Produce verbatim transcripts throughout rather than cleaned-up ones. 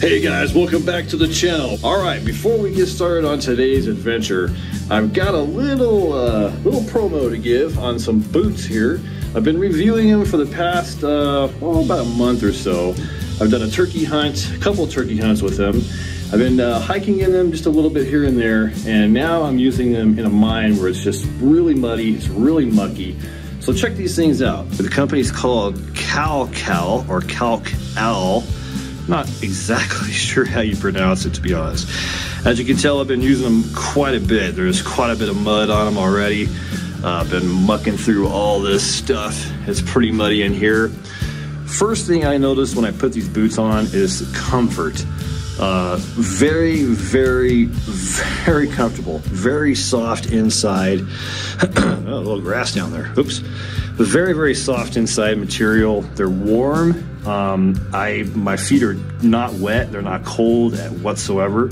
Hey guys, welcome back to the channel. Alright, before we get started on today's adventure, I've got a little uh, little promo to give on some boots here. I've been reviewing them for the past, uh, well, about a month or so. I've done a turkey hunt, a couple of turkey hunts with them. I've been uh, hiking in them just a little bit here and there, and now I'm using them in a mine where it's just really muddy, it's really mucky. So check these things out. The company's called Kalkal, or Kalkal. Not exactly sure how you pronounce it, to be honest. As you can tell, I've been using them quite a bit. There's quite a bit of mud on them already. Uh, I've been mucking through all this stuff. It's pretty muddy in here. First thing I noticed when I put these boots on is comfort. Uh, very, very, very comfortable. Very soft inside. Oh, a little grass down there. Oops. Very, very soft inside material. They're warm. Um, I my feet are not wet. They're not cold at whatsoever.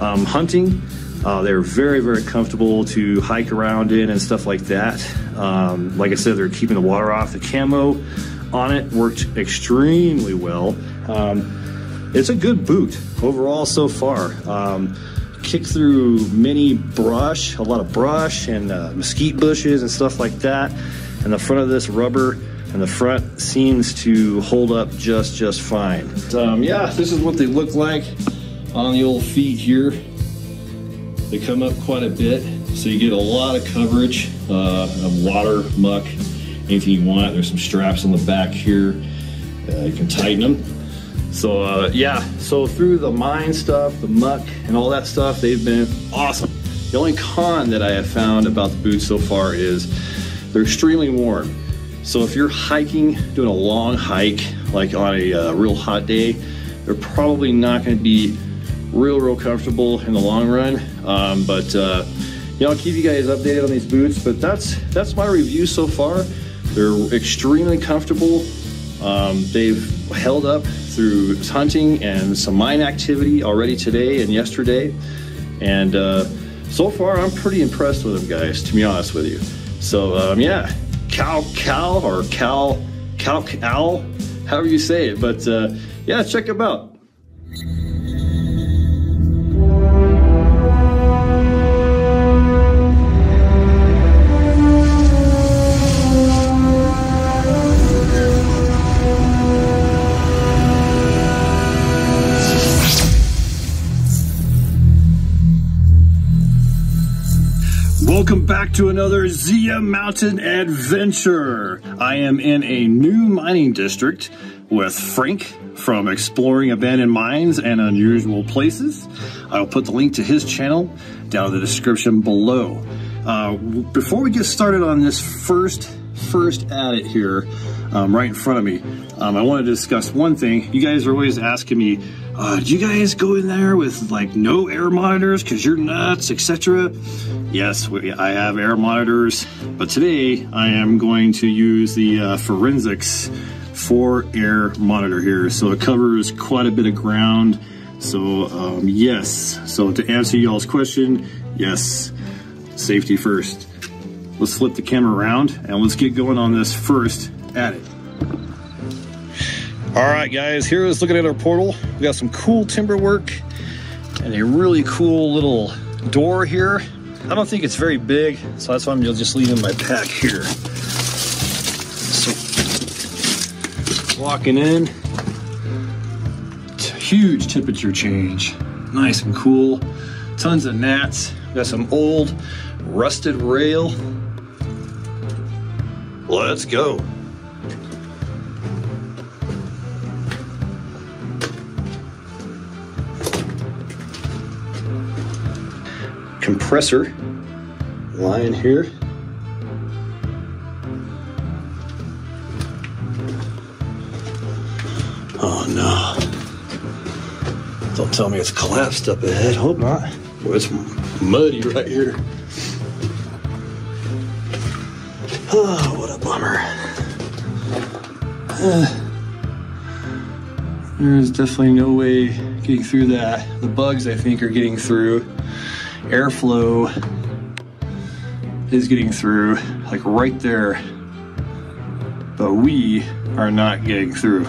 Um, hunting, uh, they're very, very comfortable to hike around in and stuff like that. Um, like I said, they're keeping the water off. The camo on it worked extremely well. Um, it's a good boot overall so far. Um, kicked through many brush, a lot of brush and uh, mesquite bushes and stuff like that. And the front of this rubber and the front seems to hold up just, just fine. Um, yeah, this is what they look like on the old feet here. They come up quite a bit, so you get a lot of coverage uh, of water, muck, anything you want. There's some straps on the back here. Uh, you can tighten them. So uh, yeah, so through the mine stuff, the muck, and all that stuff, they've been awesome. The only con that I have found about the boots so far is they're extremely warm. So if you're hiking, doing a long hike, like on a uh, real hot day, they're probably not gonna be real, real comfortable in the long run. Um, but, uh, you know, I'll keep you guys updated on these boots, but that's that's my review so far. They're extremely comfortable. Um, they've held up through hunting and some mine activity already today and yesterday. And uh, so far, I'm pretty impressed with them, guys, to be honest with you. So, um, yeah. Kalkal or Cal, Kalkal, however you say it, but uh, yeah, check them out. Welcome back to another Zia Mountain Adventure. I am in a new mining district with Frank from Exploring Abandoned Mines and Unusual Places. I'll put the link to his channel down in the description below. Uh, before we get started on this first, first edit here, um, right in front of me, um, I want to discuss one thing. You guys are always asking me, uh, do you guys go in there with like no air monitors because you're nuts, et cetera? Yes, we, I have air monitors, but today I am going to use the uh, Forensics for air monitor here. So it covers quite a bit of ground. So um, yes, so to answer y'all's question, yes, safety first. Let's flip the camera around and let's get going on this first edit. All right, guys, here is looking at our portal. We got some cool timber work and a really cool little door here. I don't think it's very big, so that's why I'm just leaving my pack here. So, walking in, huge temperature change. Nice and cool, tons of gnats. Got some old rusted rail. Let's go. Compressor lying here. Oh no. Don't tell me it's collapsed up ahead. Hope not. Well, it's muddy right here. Oh, what a bummer. Uh, there's definitely no way getting through that. The bugs, I think, are getting through. Airflow is getting through, like right there, but we are not getting through.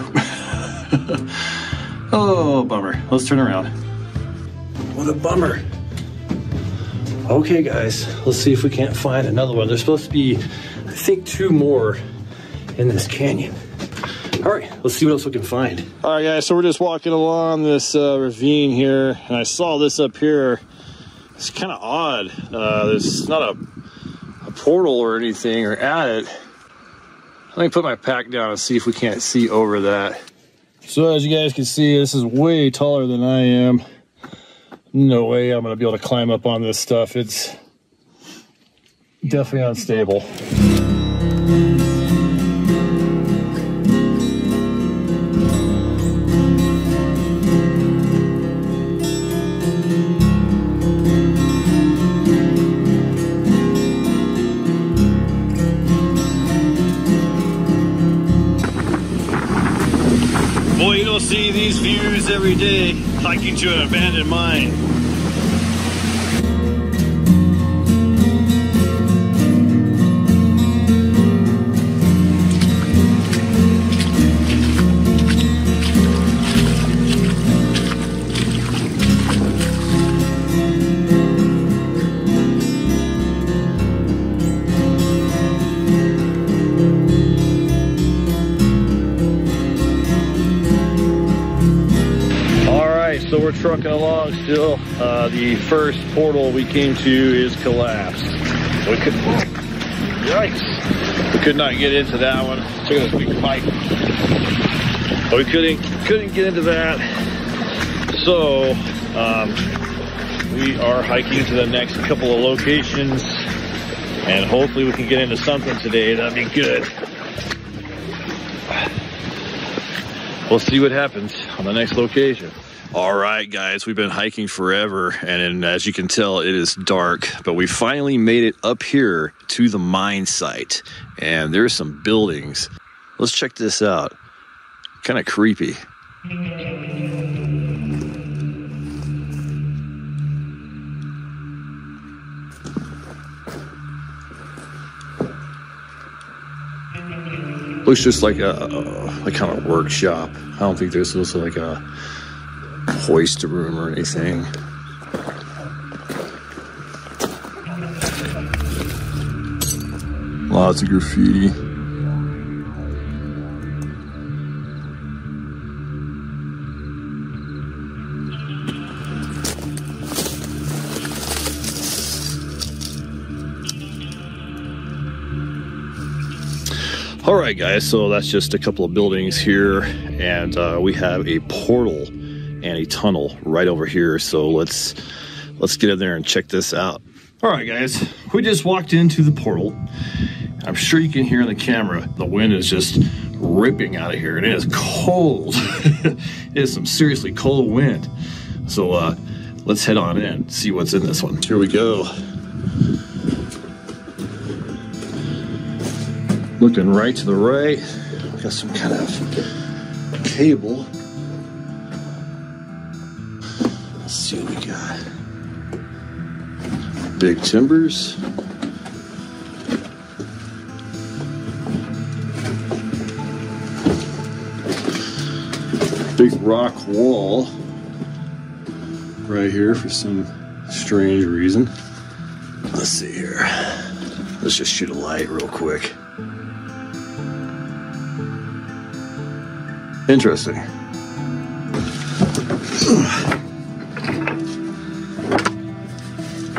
Oh, bummer. Let's turn around. What a bummer. Okay, guys, let's see if we can't find another one. There's supposed to be, I think, two more in this canyon. All right, let's see what else we can find. All right, guys, so we're just walking along this uh, ravine here, and I saw this up here. It's kind of odd. Uh, there's not a, a portal or anything or at it. Let me put my pack down and see if we can't see over that. So as you guys can see, this is way taller than I am. No way I'm going to be able to climb up on this stuff. It's definitely unstable. See these views every day, like into an abandoned mine. So we're trucking along still. Uh, the first portal we came to is collapsed. We could, yikes! We could not get into that one. Check out this big pipe. But we couldn't couldn't get into that. So um, we are hiking to the next couple of locations, and hopefully we can get into something today. That'd be good. We'll see what happens on the next location. All right, guys, we've been hiking forever, and, and as you can tell, it is dark, but we finally made it up here to the mine site, and there's some buildings. Let's check this out. Kind of creepy. Looks just like a, a, a kind of workshop. I don't think there's also like a hoist room or anything. Lots of graffiti. All right, guys, so that's just a couple of buildings here, and uh, we have a portal and a tunnel right over here, so let's let's get in there and check this out. All right, guys, we just walked into the portal. I'm sure you can hear in the camera the wind is just ripping out of here. It is cold. It is some seriously cold wind. So uh, let's head on in, see what's in this one. Here we go. Looking right to the right, we got some kind of cable. Let's see what we got. Big timbers. Big rock wall right here for some strange reason. Let's see here. Let's just shoot a light real quick. Interesting.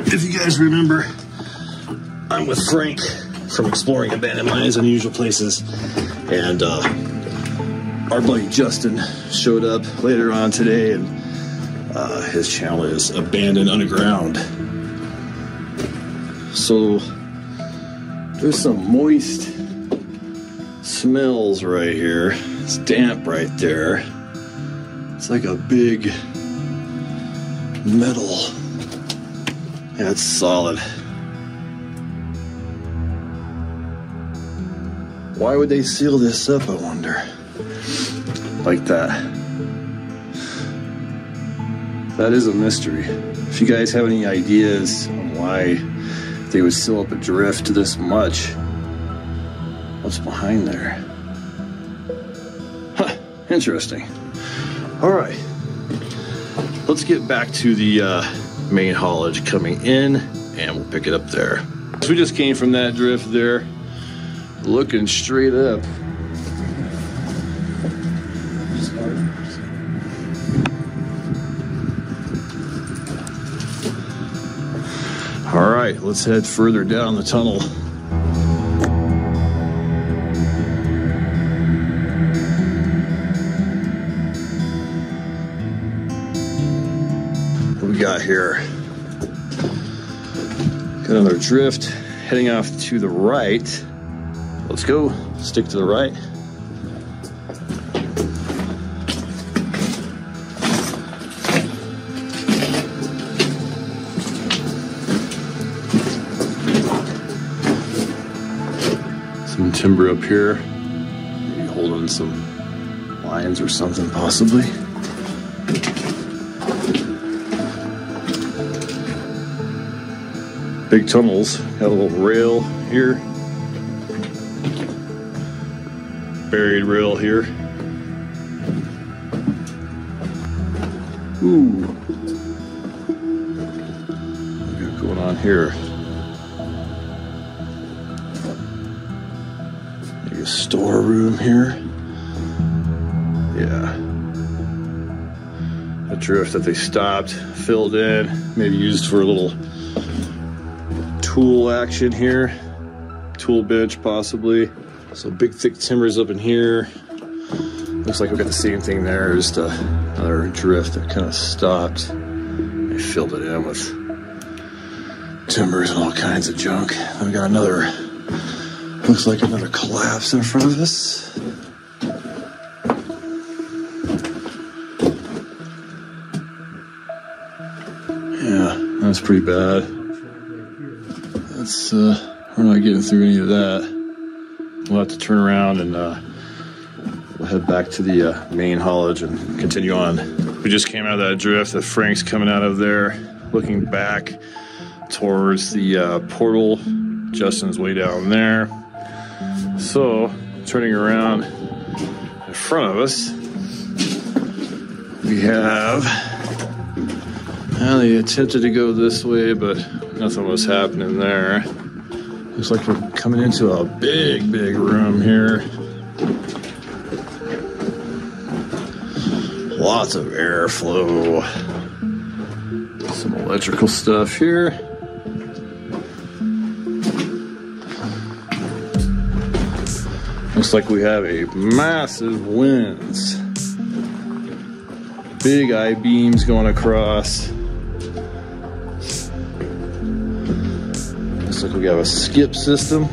If you guys remember, I'm with Frank from Exploring Abandoned Mines and Unusual Places, and uh, our buddy Justin showed up later on today, and uh, his channel is Abandoned Underground. So there's some moist smells right here. It's damp right there. It's like a big metal. Yeah, it's solid. Why would they seal this up, I wonder? Like that. That is a mystery. If you guys have any ideas on why they would seal up a drift this much, what's behind there? Huh, interesting. All right, let's get back to the uh, main haulage coming in, and we'll pick it up there. So we just came from that drift there, looking straight up. All right, let's head further down the tunnel. What do we got here? Got another drift, heading off to the right. Let's go, stick to the right. Timber up here, maybe holding some lions or something possibly. Big tunnels, got a little rail here, buried rail here. Ooh, what we got going on here? Storeroom here. Yeah. A drift that they stopped, filled in, maybe used for a little tool action here. Tool bench possibly. So big thick timbers up in here. Looks like we got the same thing there, just a, another drift that kind of stopped. They filled it in with timbers and all kinds of junk. Then we got another. Looks like another collapse in front of us. Yeah, that's pretty bad. That's, uh, we're not getting through any of that. We'll have to turn around and uh, we'll head back to the uh, main haulage and continue on. We just came out of that drift that Frank's coming out of there, looking back towards the uh, portal. Justin's way down there. So, turning around in front of us, we have, well, they attempted to go this way, but nothing was happening there. Looks like we're coming into a big, big room here. Lots of airflow. Some electrical stuff here. Looks like we have a massive winds. Big I-beams going across. Looks like we have a skip system.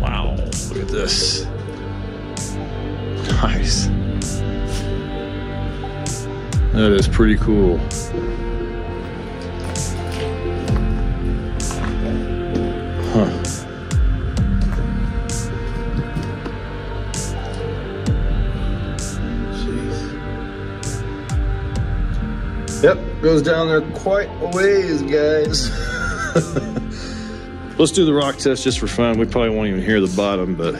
Wow, look at this. Nice. That is pretty cool. Huh. Yep, goes down there quite a ways, guys. Let's do the rock test just for fun. We probably won't even hear the bottom, but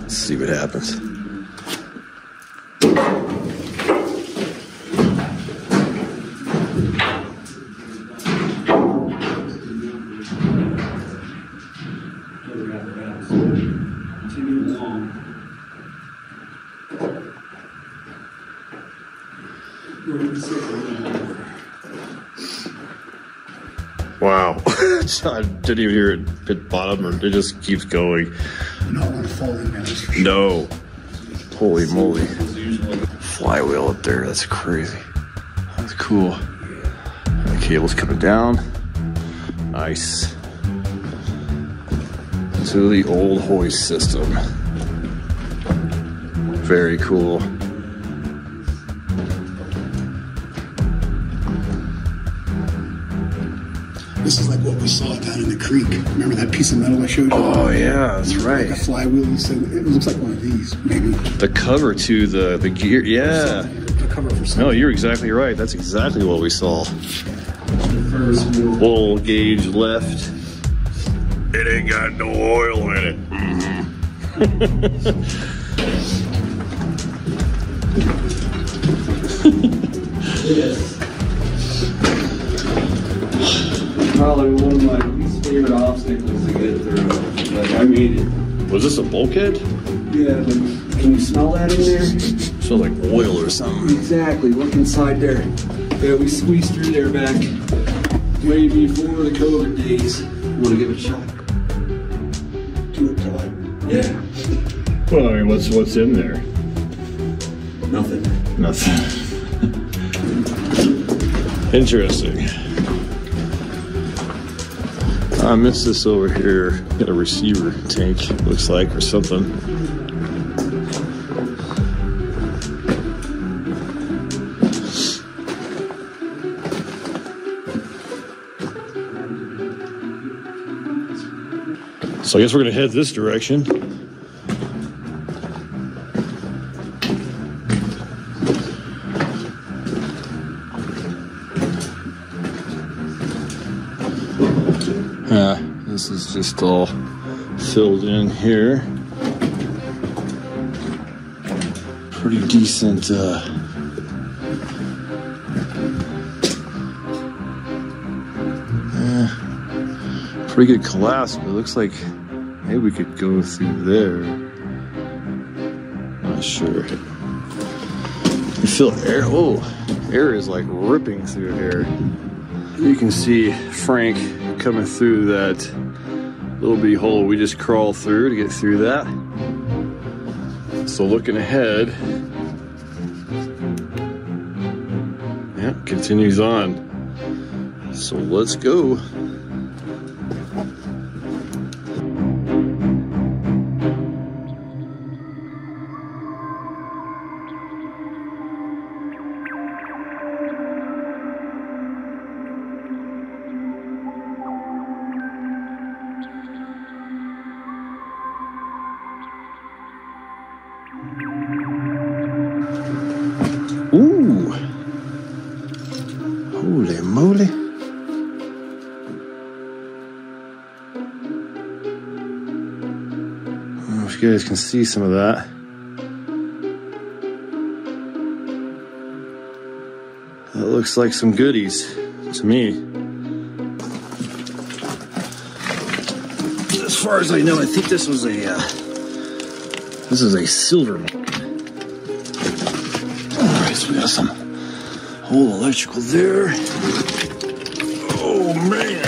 let's see what happens. Wow. I didn't even hear it hit bottom, or it just keeps going. No. Holy moly. Flywheel up there. That's crazy. That's cool. The cable's coming down. Nice. To the old hoist system. Very cool. This is like what we saw down in the creek. Remember that piece of metal I showed you? Oh yeah, that's right. Like a flywheel. You said it looks like one of these, maybe. The cover to the the gear. Yeah. The cover for something. No, you're exactly right. That's exactly what we saw. Oil gauge left. It ain't got no oil in it. Mm-hmm. Yes. Probably one of my least favorite obstacles to get through. Like, I made it. Was this a bulkhead? Yeah, like, can you smell that in there? It smells like oil or something. Exactly, look inside there. Yeah, we squeezed through there back way before the COVID days. Want to give it a shot? Do it time. Yeah. Well, I mean, what's, what's in there? Nothing. Nothing. Interesting. I missed this over here. Got a receiver tank, looks like, or something. So I guess we're gonna head this direction. This is just all filled in here. Pretty decent uh, eh, pretty good collapse, but it looks like maybe we could go through there. Not sure. You feel air, oh, air is like ripping through here. You can see Frank coming through that little bitty hole we just crawled through to get through that. So looking ahead, yeah, continues on. So let's go. You guys can see some of that. That looks like some goodies to me. As far as I know, I think this was a uh, this is a silver one. All right, so we got some whole electrical there. Oh man,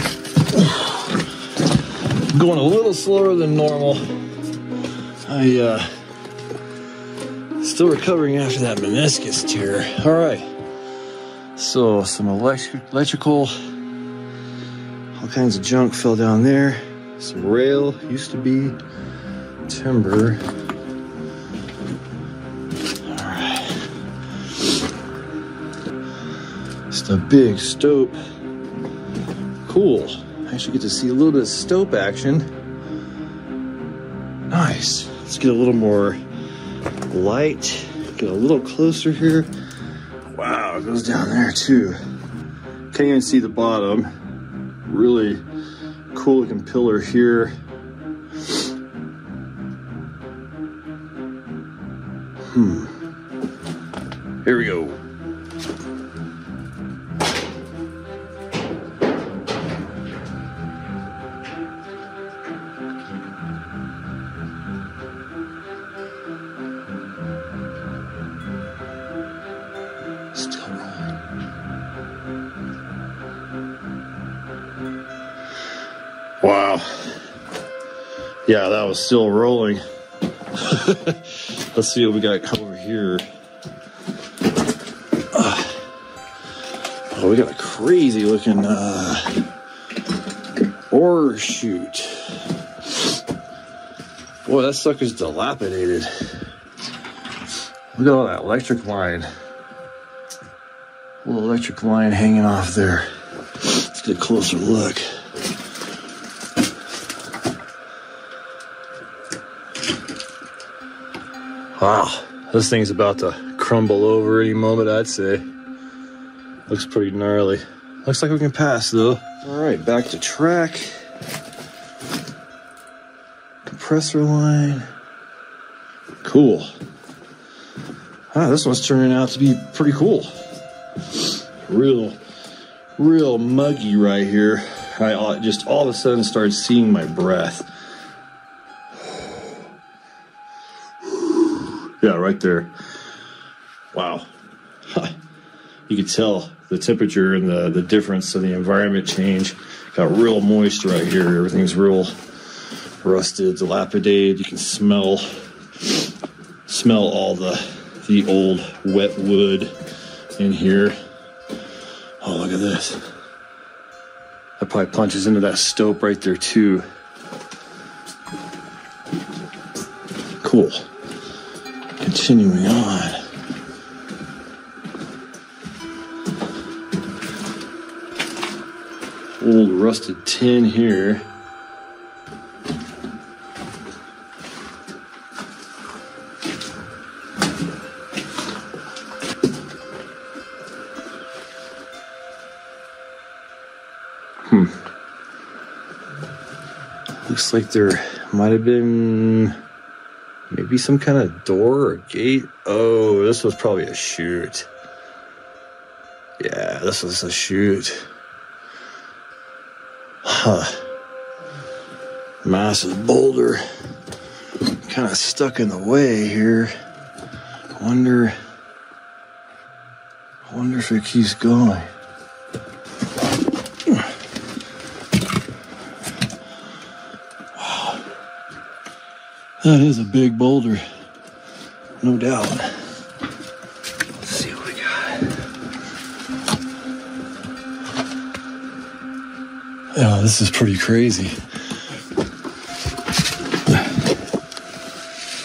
going a little slower than normal. I, uh, still recovering after that meniscus tear. All right, so some electric, electrical, all kinds of junk fell down there. Some rail, used to be timber. All right. Just a big stope. Cool. I actually get to see a little bit of stope action. Nice. Let's get a little more light, get a little closer here. Wow, it goes down there too. Can't even see the bottom. Really cool looking pillar here. Hmm. Here we go. Wow. Yeah, that was still rolling. Let's see what we got over here. Uh, oh, we got a crazy looking uh, ore chute. Boy, that sucker's dilapidated. Look at all that electric line. Little electric line hanging off there. Let's get a closer look. Wow, this thing's about to crumble over any moment, I'd say. Looks pretty gnarly. Looks like we can pass, though. All right, back to track. Compressor line. Cool. Ah, this one's turning out to be pretty cool. Real, real muggy right here. I just all of a sudden started seeing my breath. Yeah, right there. Wow. You could tell the temperature and the, the difference of the environment change. Got real moist right here. Everything's real rusted, dilapidated. You can smell smell all the, the old wet wood in here. Oh, look at this. That probably plunges into that stope right there too. Cool. Continuing on. Old rusted tin here. Hmm. Looks like there might have been maybe some kind of door or gate. Oh, this was probably a chute. Yeah, this was a chute. Huh. Massive boulder kind of stuck in the way here. Wonder, wonder if it keeps going. Wow. That is a big boulder, no doubt. Let's see what we got. Oh, this is pretty crazy.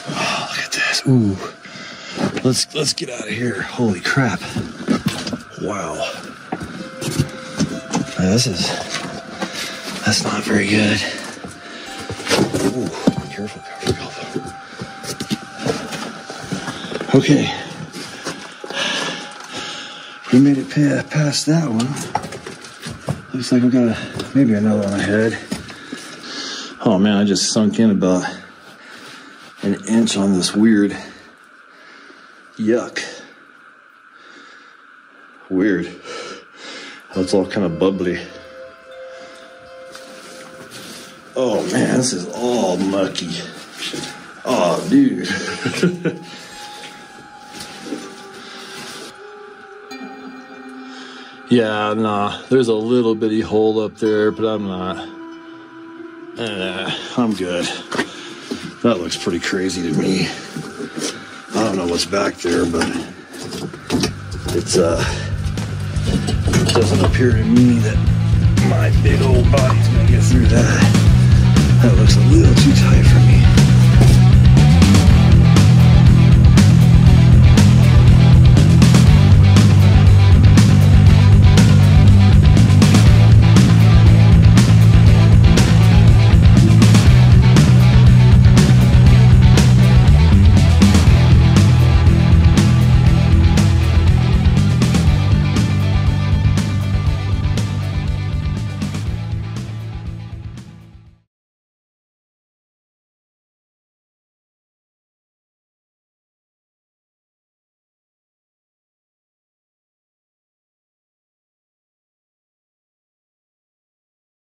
Oh, look at this. Ooh. Let's let's get out of here. Holy crap. Wow. Now, this is that's not very good. Ooh, careful, careful, careful. Okay. We made it past that one. Looks like we're gonna maybe another one ahead. Oh man, I just sunk in about an inch on this weird. Yuck. Weird. That's all kind of bubbly. Oh man, this is all mucky. Oh dude. Yeah, nah, there's a little bitty hole up there, but I'm not. Uh, I'm good. That looks pretty crazy to me. I don't know what's back there, but it's, uh, it doesn't appear to me that my big old body's gonna get through that. That looks a little too tight for me.